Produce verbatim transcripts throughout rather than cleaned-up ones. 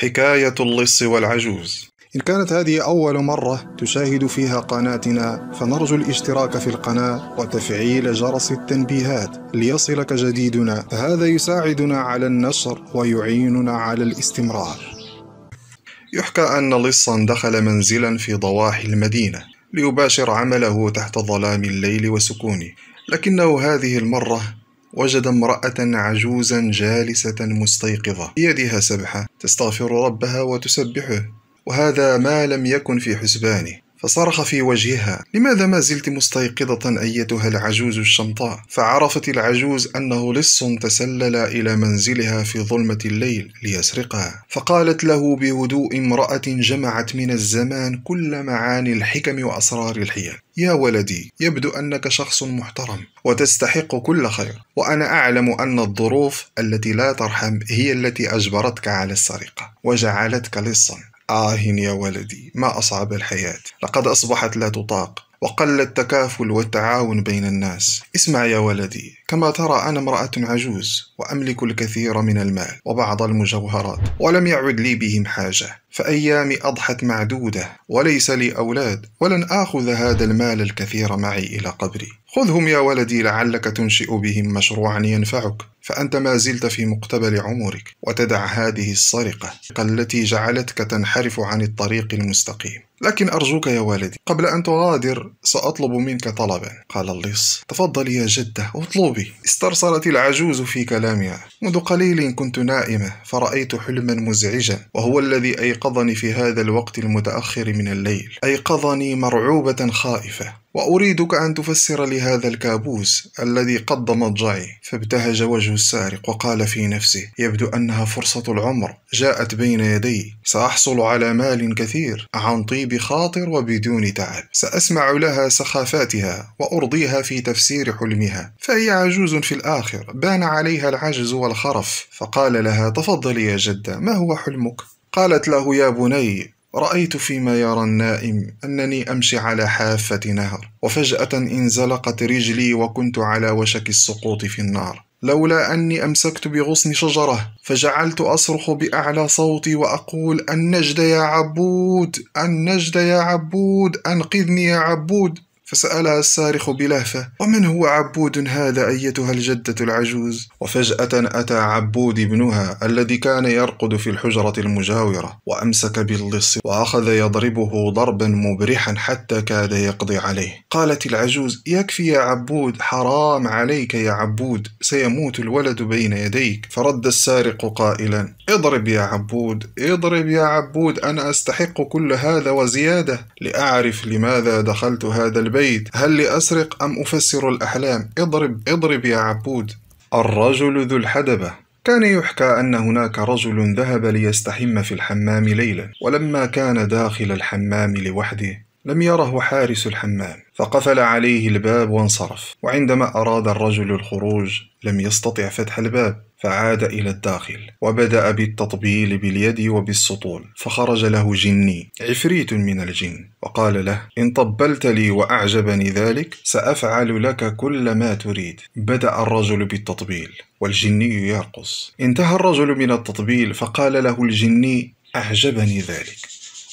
حكاية اللص والعجوز. إن كانت هذه أول مرة تشاهد فيها قناتنا، فنرجو الاشتراك في القناة وتفعيل جرس التنبيهات ليصلك جديدنا، فهذا يساعدنا على النشر ويعيننا على الاستمرار. يحكى أن لصا دخل منزلا في ضواحي المدينة ليباشر عمله تحت ظلام الليل وسكونه، لكنه هذه المرة وجد امرأة عجوزا جالسة مستيقظة، بيدها سبحة تستغفر ربها وتسبحه، وهذا ما لم يكن في حسبانه، فصرخ في وجهها: لماذا ما زلت مستيقظة أيتها العجوز الشمطاء؟ فعرفت العجوز أنه لص تسلل إلى منزلها في ظلمة الليل ليسرقها، فقالت له بهدوء امرأة جمعت من الزمان كل معاني الحكم وأسرار الحيل: يا ولدي، يبدو أنك شخص محترم وتستحق كل خير، وأنا أعلم أن الظروف التي لا ترحم هي التي أجبرتك على السرقة وجعلتك لصا. آه يا ولدي، ما أصعب الحياة، لقد أصبحت لا تطاق وقل التكافل والتعاون بين الناس. اسمع يا ولدي، كما ترى أنا امرأة عجوز وأملك الكثير من المال وبعض المجوهرات، ولم يعد لي بهم حاجة، فأيامي أضحت معدودة وليس لي أولاد، ولن آخذ هذا المال الكثير معي إلى قبري. خذهم يا ولدي لعلك تنشئ بهم مشروعا ينفعك، فأنت ما زلت في مقتبل عمرك، وتدع هذه السرقة التي جعلتك تنحرف عن الطريق المستقيم. لكن أرجوك يا ولدي، قبل أن تغادر سأطلب منك طلبا. قال اللص: تفضلي يا جدة، اطلبي. استرسلت العجوز في كلامها: منذ قليل كنت نائمة فرأيت حلما مزعجا، وهو الذي أيقظني في هذا الوقت المتأخر من الليل، أيقظني مرعوبة خائفة، وأريدك أن تفسر لي هذا الكابوس الذي قد ضمجعي. فابتهج وجه السارق وقال في نفسه: يبدو أنها فرصة العمر جاءت بين يدي، سأحصل على مال كثير عن طيب خاطر وبدون تعب، سأسمع لها سخافاتها وأرضيها في تفسير حلمها، فهي عجوز في الآخر، بان عليها العجز والخرف. فقال لها: تفضلي يا جدة، ما هو حلمك؟ قالت له: يا بني، رأيت فيما يرى النائم أنني أمشي على حافة نهر، وفجأة انزلقت رجلي وكنت على وشك السقوط في النار، لولا أني أمسكت بغصن شجرة، فجعلت أصرخ بأعلى صوتي وأقول: النجدة يا عبود، النجدة يا عبود، أنقذني يا عبود. فسألها السارق بلهفة: ومن هو عبود هذا أيتها الجدة العجوز؟ وفجأة أتى عبود ابنها الذي كان يرقد في الحجرة المجاورة، وأمسك باللص وأخذ يضربه ضربا مبرحا حتى كاد يقضي عليه. قالت العجوز: يكفي يا عبود، حرام عليك يا عبود، سيموت الولد بين يديك. فرد السارق قائلا: اضرب يا عبود، اضرب يا عبود، أنا أستحق كل هذا وزيادة، لأعرف لماذا دخلت هذا البيت، هل لأسرق أم أفسر الأحلام؟ اضرب اضرب يا عبود. الرجل ذو الحدبة. كان يحكى أن هناك رجل ذهب ليستحم في الحمام ليلا، ولما كان داخل الحمام لوحده لم يره حارس الحمام، فقفل عليه الباب وانصرف، وعندما أراد الرجل الخروج لم يستطع فتح الباب، فعاد إلى الداخل وبدأ بالتطبيل باليد وبالسطول، فخرج له جني، عفريت من الجن، وقال له: إن طبلت لي وأعجبني ذلك سأفعل لك كل ما تريد. بدأ الرجل بالتطبيل والجني يرقص، انتهى الرجل من التطبيل فقال له الجني: أعجبني ذلك،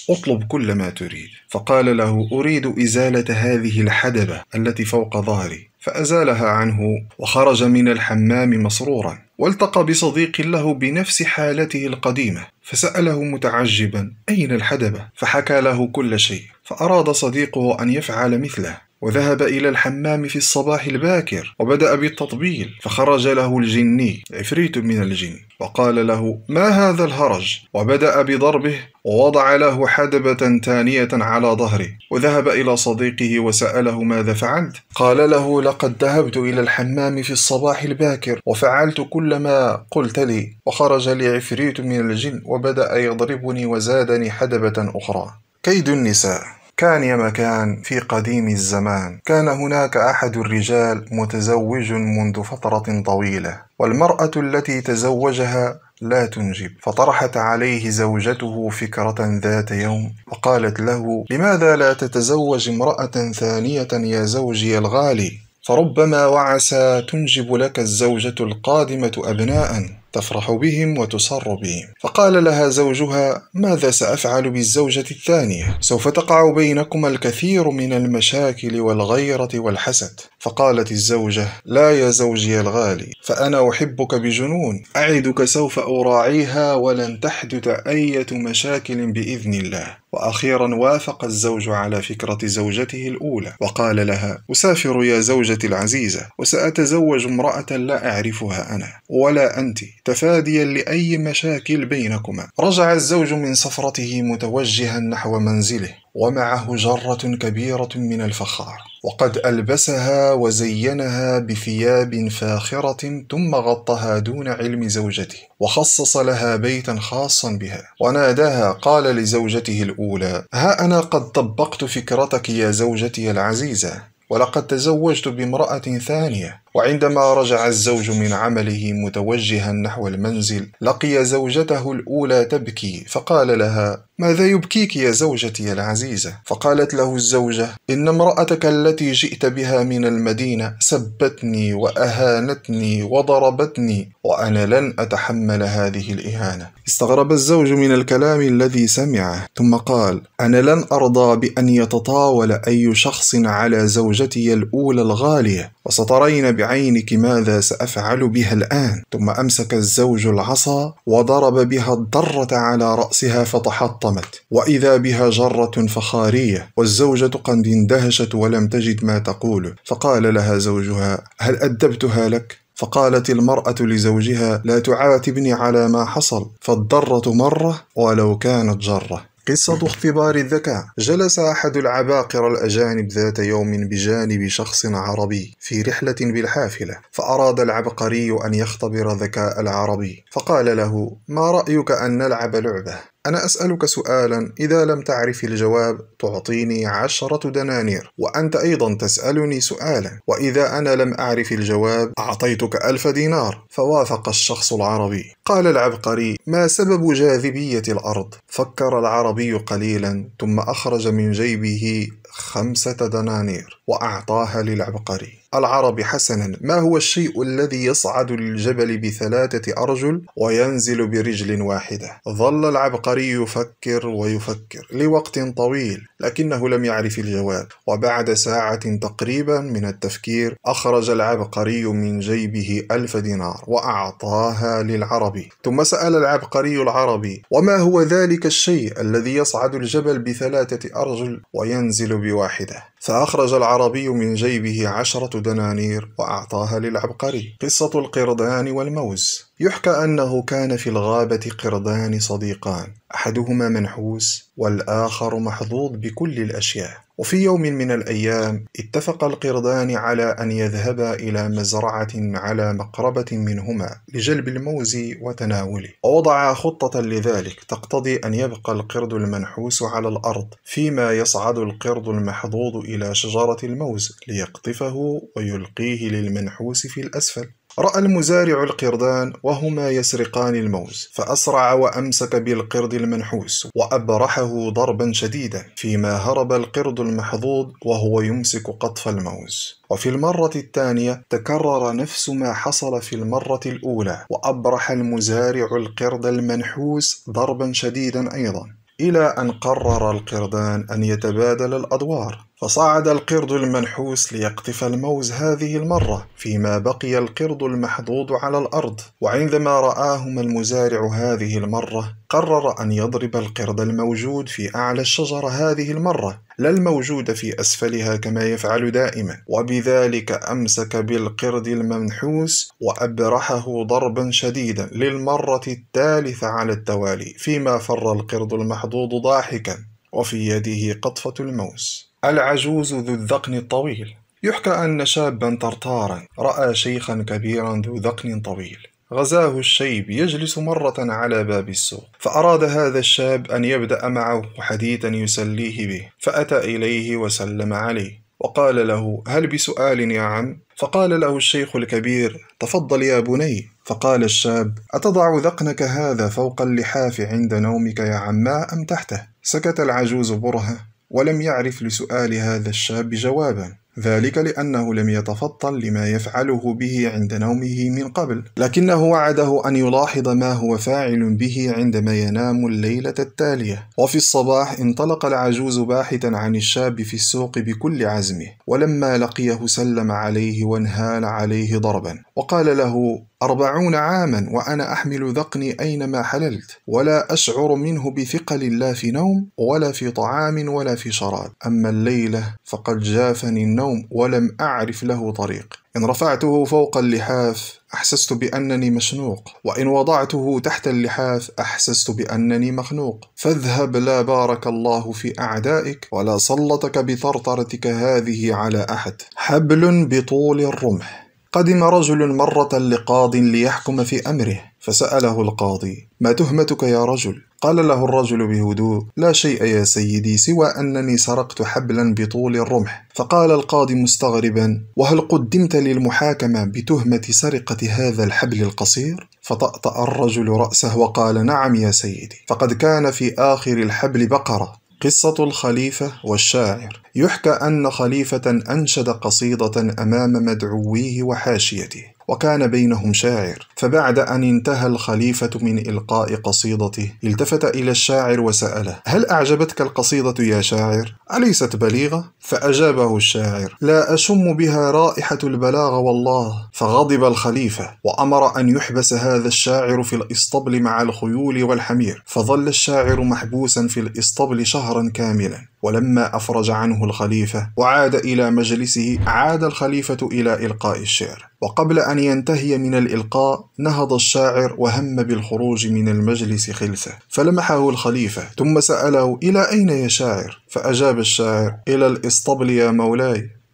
اطلب كل ما تريد. فقال له: أريد إزالة هذه الحدبة التي فوق ظهري. فأزالها عنه وخرج من الحمام مسرورا، والتقى بصديق له بنفس حالته القديمة، فسأله متعجبا: أين الحدبة؟ فحكى له كل شيء، فأراد صديقه أن يفعل مثله، وذهب إلى الحمام في الصباح الباكر وبدأ بالتطبيل، فخرج له الجني، عفريت من الجن، وقال له: ما هذا الهرج؟ وبدأ بضربه ووضع له حدبة تانية على ظهره، وذهب إلى صديقه وسأله: ماذا فعلت؟ قال له: لقد ذهبت إلى الحمام في الصباح الباكر وفعلت كل ما قلت لي، وخرج لي عفريت من الجن وبدأ يضربني وزادني حدبة أخرى. كيد النساء. كان يا مكان في قديم الزمان، كان هناك أحد الرجال متزوج منذ فترة طويلة، والمرأة التي تزوجها لا تنجب، فطرحت عليه زوجته فكرة ذات يوم، وقالت له: لماذا لا تتزوج امرأة ثانية يا زوجي الغالي؟ فربما وعسى تنجب لك الزوجة القادمة أبناء تفرح بهم وتسر بهم. فقال لها زوجها: ماذا سأفعل بالزوجة الثانية؟ سوف تقع بينكما الكثير من المشاكل والغيرة والحسد. فقالت الزوجة: لا يا زوجي الغالي، فأنا أحبك بجنون، أعدك سوف أراعيها ولن تحدث أي مشاكل بإذن الله. وأخيرا وافق الزوج على فكرة زوجته الأولى، وقال لها: أسافر يا زوجتي العزيزة، وسأتزوج امرأة لا أعرفها أنا ولا أنت، تفاديا لأي مشاكل بينكما. رجع الزوج من سفرته متوجها نحو منزله، ومعه جرة كبيرة من الفخار، وقد ألبسها وزينها بثياب فاخرة، ثم غطها دون علم زوجته، وخصص لها بيتا خاصا بها. وناداها قال لزوجته الأولى: ها أنا قد طبقت فكرتك يا زوجتي العزيزة، ولقد تزوجت بامرأة ثانية. وعندما رجع الزوج من عمله متوجها نحو المنزل، لقي زوجته الأولى تبكي، فقال لها: ماذا يبكيك يا زوجتي العزيزة؟ فقالت له الزوجة: إن امرأتك التي جئت بها من المدينة سبتني وأهانتني وضربتني، وأنا لن أتحمل هذه الإهانة. استغرب الزوج من الكلام الذي سمعه، ثم قال: أنا لن أرضى بأن يتطاول أي شخص على زوجتي الأولى الغالية، وسترين بعينك ماذا سأفعل بها الآن. ثم أمسك الزوج العصا وضرب بها الضرة على رأسها فتحطمت، وإذا بها جرة فخارية. والزوجة قد اندهشت ولم تجد ما تقول، فقال لها زوجها: هل أدبتها لك؟ فقالت المرأة لزوجها: لا تعاتبني على ما حصل، فالضرة مرة ولو كانت جرة. قصة اختبار الذكاء. جلس أحد العباقرة الأجانب ذات يوم بجانب شخص عربي في رحلة بالحافلة، فأراد العبقري أن يختبر ذكاء العربي، فقال له: ما رأيك أن نلعب لعبة؟ أنا أسألك سؤالا، إذا لم تعرف الجواب تعطيني عشرة دنانير، وأنت أيضا تسألني سؤالا، وإذا أنا لم أعرف الجواب أعطيتك ألف دينار. فوافق الشخص العربي. قال العبقري: ما سبب جاذبية الأرض؟ فكر العربي قليلا، ثم أخرج من جيبه خمسة دنانير وأعطاها للعبقري. العربي: حسنا، ما هو الشيء الذي يصعد للجبل بثلاثة أرجل وينزل برجل واحدة؟ ظل العبقري يفكر ويفكر لوقت طويل، لكنه لم يعرف الجواب. وبعد ساعة تقريبا من التفكير، أخرج العبقري من جيبه ألف دينار وأعطاها للعربي. ثم سأل العبقري العربي: وما هو ذلك الشيء الذي يصعد الجبل بثلاثة أرجل وينزل بواحدة؟ فأخرج العربي من جيبه عشرة دنانير وأعطاها للعبقري. قصة القردان والموز. يحكى أنه كان في الغابة قردان صديقان، أحدهما منحوس والآخر محظوظ بكل الأشياء. وفي يوم من الأيام اتفق القردان على أن يذهبا إلى مزرعة على مقربة منهما لجلب الموز وتناوله، ووضعا خطة لذلك تقتضي أن يبقى القرد المنحوس على الأرض، فيما يصعد القرد المحظوظ إلى شجرة الموز ليقطفه ويلقيه للمنحوس في الأسفل. رأى المزارع القردان وهما يسرقان الموز، فأسرع وأمسك بالقرد المنحوس وأبرحه ضربا شديدا، فيما هرب القرد المحظوظ وهو يمسك قطف الموز. وفي المرة الثانية تكرر نفس ما حصل في المرة الأولى، وأبرح المزارع القرد المنحوس ضربا شديدا أيضا، إلى أن قرر القردان أن يتبادل الأدوار. فصعد القرد المنحوس ليقطف الموز هذه المرة، فيما بقي القرد المحظوظ على الأرض. وعندما رآهما المزارع هذه المرة، قرر أن يضرب القرد الموجود في أعلى الشجرة هذه المرة، لا الموجود في أسفلها كما يفعل دائما. وبذلك أمسك بالقرد المنحوس وأبرحه ضربا شديدا للمرة الثالثة على التوالي، فيما فر القرد المحظوظ ضاحكا وفي يده قطفة الموز. العجوز ذو الذقن الطويل. يحكى أن شابا ترتارا رأى شيخا كبيرا ذو ذقن طويل، غزاه الشيب يجلس مرة على باب السوق، فأراد هذا الشاب أن يبدأ معه حديثا يسليه به، فأتى إليه وسلم عليه وقال له: هل بسؤال يا عم؟ فقال له الشيخ الكبير: تفضل يا بني. فقال الشاب: أتضع ذقنك هذا فوق اللحاف عند نومك يا عما أم تحته؟ سكت العجوز برهة ولم يعرف لسؤال هذا الشاب جوابا، ذلك لأنه لم يتفطن لما يفعله به عند نومه من قبل، لكنه وعده أن يلاحظ ما هو فاعل به عندما ينام الليلة التالية. وفي الصباح انطلق العجوز باحثا عن الشاب في السوق بكل عزمه، ولما لقيه سلم عليه وانهال عليه ضربا وقال له: أربعون عاما وأنا أحمل ذقني أينما حللت، ولا أشعر منه بثقل لا في نوم ولا في طعام ولا في شراب، أما الليلة فقد جافني النوم ولم أعرف له طريق. إن رفعته فوق اللحاف أحسست بأنني مشنوق، وإن وضعته تحت اللحاف أحسست بأنني مخنوق. فاذهب لا بارك الله في أعدائك، ولا سلطك بثرثرتك هذه على أحد. حبل بطول الرمح. قدم رجل مرة لقاض ليحكم في أمره، فسأله القاضي: ما تهمتك يا رجل؟ قال له الرجل بهدوء: لا شيء يا سيدي، سوى أنني سرقت حبلا بطول الرمح. فقال القاضي مستغربا: وهل قدمت للمحاكمة بتهمة سرقة هذا الحبل القصير؟ فطأطأ الرجل رأسه وقال: نعم يا سيدي، فقد كان في آخر الحبل بقرة. قصة الخليفة والشاعر. يحكى أن خليفة أنشد قصيدة أمام مدعويه وحاشيته، وكان بينهم شاعر، فبعد أن انتهى الخليفة من إلقاء قصيدته التفت إلى الشاعر وسأله: هل أعجبتك القصيدة يا شاعر؟ أليست بليغة؟ فأجابه الشاعر: لا أشم بها رائحة البلاغة والله. فغضب الخليفة وأمر أن يحبس هذا الشاعر في الإسطبل مع الخيول والحمير، فظل الشاعر محبوسا في الإسطبل شهرا كاملا. ولما أفرج عنه الخليفة وعاد إلى مجلسه، عاد الخليفة إلى إلقاء الشعر، وقبل أن ينتهي من الإلقاء نهض الشاعر وهم بالخروج من المجلس خلفه، فلمحه الخليفة ثم سأله: إلى أين يا شاعر؟ فأجاب الشاعر: إلى الإسطبل يا مولاي.